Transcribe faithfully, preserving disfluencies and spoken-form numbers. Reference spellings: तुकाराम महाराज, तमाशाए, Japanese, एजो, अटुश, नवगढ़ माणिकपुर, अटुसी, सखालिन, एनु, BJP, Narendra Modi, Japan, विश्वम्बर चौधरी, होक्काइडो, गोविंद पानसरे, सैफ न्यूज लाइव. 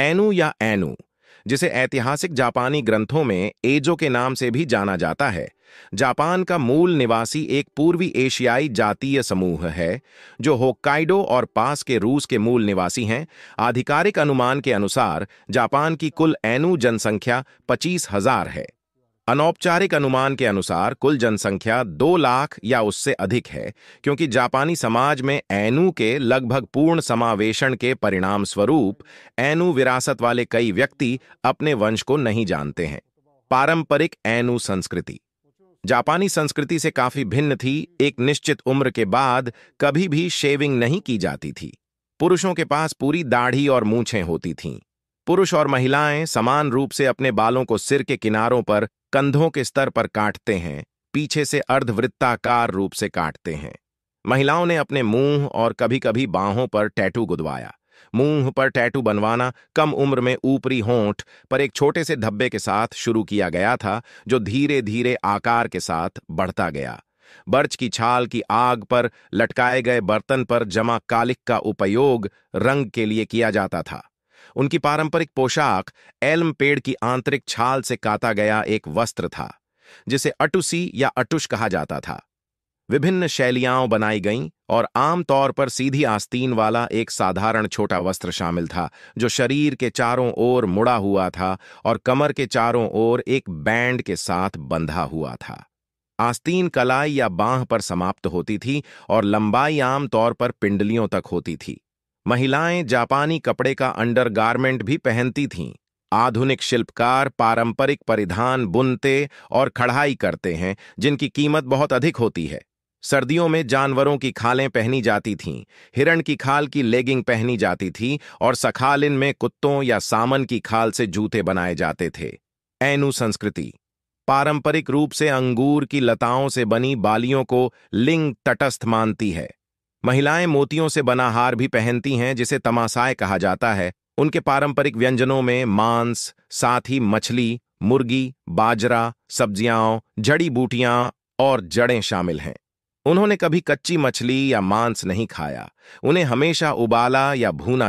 एनु या एनु, जिसे ऐतिहासिक जापानी ग्रंथों में एजो के नाम से भी जाना जाता है, जापान का मूल निवासी एक पूर्वी एशियाई जातीय समूह है जो होक्काइडो और पास के रूस के मूल निवासी हैं। आधिकारिक अनुमान के अनुसार जापान की कुल एनु जनसंख्या पच्चीस हज़ार है। अनौपचारिक अनुमान के अनुसार कुल जनसंख्या दो लाख या उससे अधिक है, क्योंकि जापानी समाज में एनु के लगभग पूर्ण समावेशन के परिणाम स्वरूप एनु विरासत वाले कई व्यक्ति अपने वंश को नहीं जानते हैं। पारंपरिक एनु संस्कृति जापानी संस्कृति से काफी भिन्न थी। एक निश्चित उम्र के बाद कभी भी शेविंग नहीं की जाती थी। पुरुषों के पास पूरी दाढ़ी और मूंछें होती थीं। पुरुष और महिलाएं समान रूप से अपने बालों को सिर के किनारों पर, कंधों के स्तर पर काटते हैं, पीछे से अर्धवृत्ताकार रूप से काटते हैं। महिलाओं ने अपने मुंह और कभी कभी बाहों पर टैटू गुदवाया। मुंह पर टैटू बनवाना कम उम्र में ऊपरी होंठ पर एक छोटे से धब्बे के साथ शुरू किया गया था, जो धीरे धीरे आकार के साथ बढ़ता गया। बर्च की छाल की आग पर लटकाए गए बर्तन पर जमा कालिक का उपयोग रंग के लिए किया जाता था। उनकी पारंपरिक पोशाक एल्म पेड़ की आंतरिक छाल से काता गया एक वस्त्र था, जिसे अटुसी या अटुश कहा जाता था। विभिन्न शैलियां बनाई गईं और आमतौर पर सीधी आस्तीन वाला एक साधारण छोटा वस्त्र शामिल था, जो शरीर के चारों ओर मुड़ा हुआ था और कमर के चारों ओर एक बैंड के साथ बंधा हुआ था। आस्तीन कलाई या बांह पर समाप्त होती थी और लंबाई आमतौर पर पिंडलियों तक होती थी। महिलाएं जापानी कपड़े का अंडरगारमेंट भी पहनती थीं। आधुनिक शिल्पकार पारंपरिक परिधान बुनते और कढ़ाई करते हैं, जिनकी कीमत बहुत अधिक होती है। सर्दियों में जानवरों की खालें पहनी जाती थीं। हिरण की खाल की लेगिंग पहनी जाती थी और सखालिन में कुत्तों या सामन की खाल से जूते बनाए जाते थे। एनु संस्कृति पारंपरिक रूप से अंगूर की लताओं से बनी बालियों को लिंग तटस्थ मानती है। महिलाएं मोतियों से बना हार भी पहनती हैं, जिसे तमाशाए कहा जाता है। उनके पारंपरिक व्यंजनों में मांस, साथ ही मछली, मुर्गी, बाजरा, सब्जियां, जड़ी बूटियां और जड़ें शामिल हैं। उन्होंने कभी कच्ची मछली या मांस नहीं खाया। उन्हें हमेशा उबाला या भूना